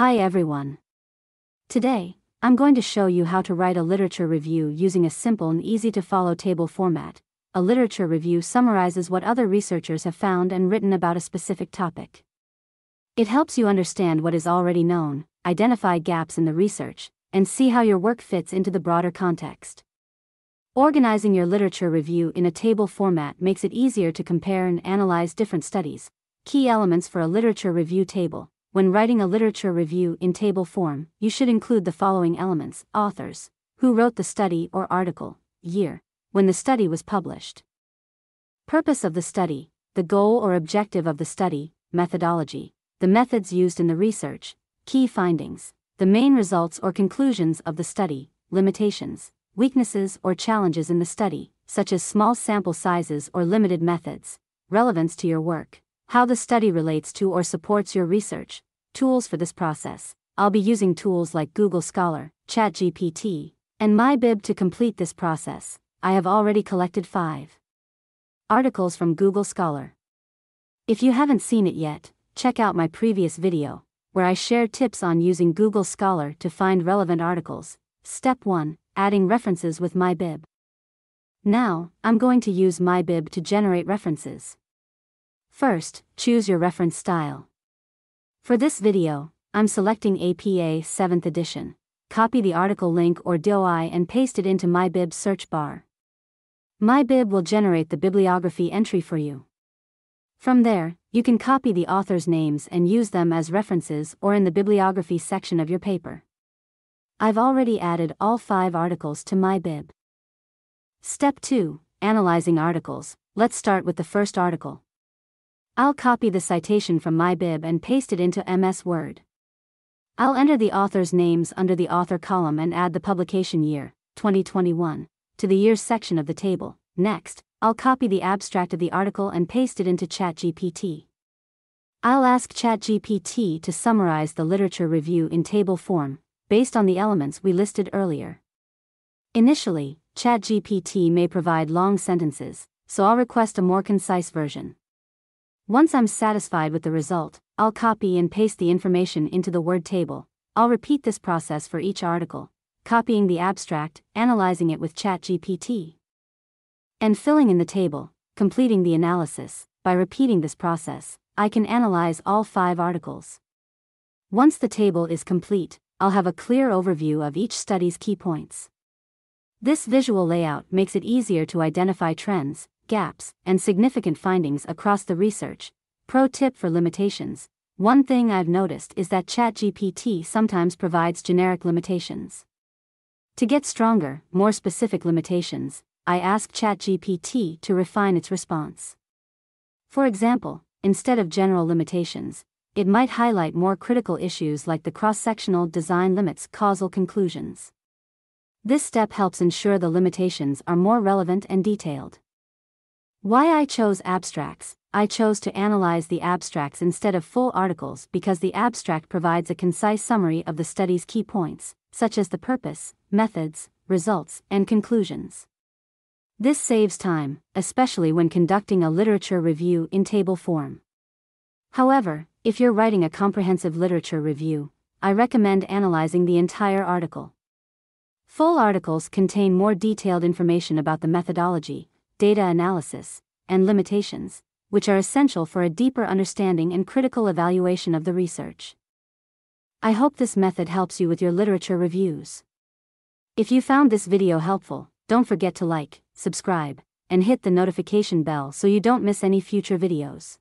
Hi everyone. Today, I'm going to show you how to write a literature review using a simple and easy-to-follow table format. A literature review summarizes what other researchers have found and written about a specific topic. It helps you understand what is already known, identify gaps in the research, and see how your work fits into the broader context. Organizing your literature review in a table format makes it easier to compare and analyze different studies. Key elements for a literature review table. When writing a literature review in table form, you should include the following elements: authors, who wrote the study or article, year, when the study was published, purpose of the study, the goal or objective of the study, methodology, the methods used in the research, key findings, the main results or conclusions of the study, limitations, weaknesses or challenges in the study, such as small sample sizes or limited methods, relevance to your work, how the study relates to or supports your research, tools for this process. I'll be using tools like Google Scholar, ChatGPT, and MyBib to complete this process. I have already collected 5 articles from Google Scholar. If you haven't seen it yet, check out my previous video, where I share tips on using Google Scholar to find relevant articles. Step 1, adding references with MyBib. Now, I'm going to use MyBib to generate references. First, choose your reference style. For this video, I'm selecting APA 7th edition. Copy the article link or DOI and paste it into MyBib search bar. MyBib will generate the bibliography entry for you. From there, you can copy the authors' names and use them as references or in the bibliography section of your paper. I've already added all 5 articles to MyBib. Step 2, analyzing articles. Let's start with the first article. I'll copy the citation from MyBib and paste it into MS Word. I'll enter the authors' names under the author column and add the publication year, 2021, to the years section of the table. Next, I'll copy the abstract of the article and paste it into ChatGPT. I'll ask ChatGPT to summarize the literature review in table form, based on the elements we listed earlier. Initially, ChatGPT may provide long sentences, so I'll request a more concise version. Once I'm satisfied with the result, I'll copy and paste the information into the word table. I'll repeat this process for each article, copying the abstract, analyzing it with ChatGPT, and filling in the table, completing the analysis. By repeating this process, I can analyze all 5 articles. Once the table is complete, I'll have a clear overview of each study's key points. This visual layout makes it easier to identify trends, gaps, and significant findings across the research. Pro tip for limitations. One thing I've noticed is that ChatGPT sometimes provides generic limitations. To get stronger, more specific limitations, I ask ChatGPT to refine its response. For example, instead of general limitations, it might highlight more critical issues like the cross-sectional design limits causal conclusions. This step helps ensure the limitations are more relevant and detailed. Why I chose abstracts. I chose to analyze the abstracts instead of full articles because the abstract provides a concise summary of the study's key points, such as the purpose, methods, results, and conclusions. This saves time, especially when conducting a literature review in table form. However, if you're writing a comprehensive literature review, I recommend analyzing the entire article. Full articles contain more detailed information about the methodology, data analysis, and limitations, which are essential for a deeper understanding and critical evaluation of the research. I hope this method helps you with your literature reviews. If you found this video helpful, don't forget to like, subscribe, and hit the notification bell so you don't miss any future videos.